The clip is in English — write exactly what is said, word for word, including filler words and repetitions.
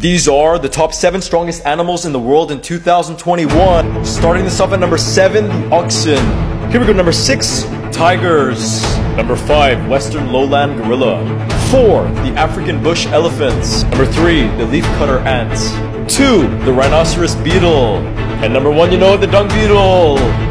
These are the top seven strongest animals in the world in two thousand twenty-one. Starting this off at number seven, the oxen. Here we go, number six, tigers. Number five, western lowland gorilla. Four, the African bush elephants. Number three, the leafcutter ant. Two, the rhinoceros beetle. And number one, you know, the dung beetle.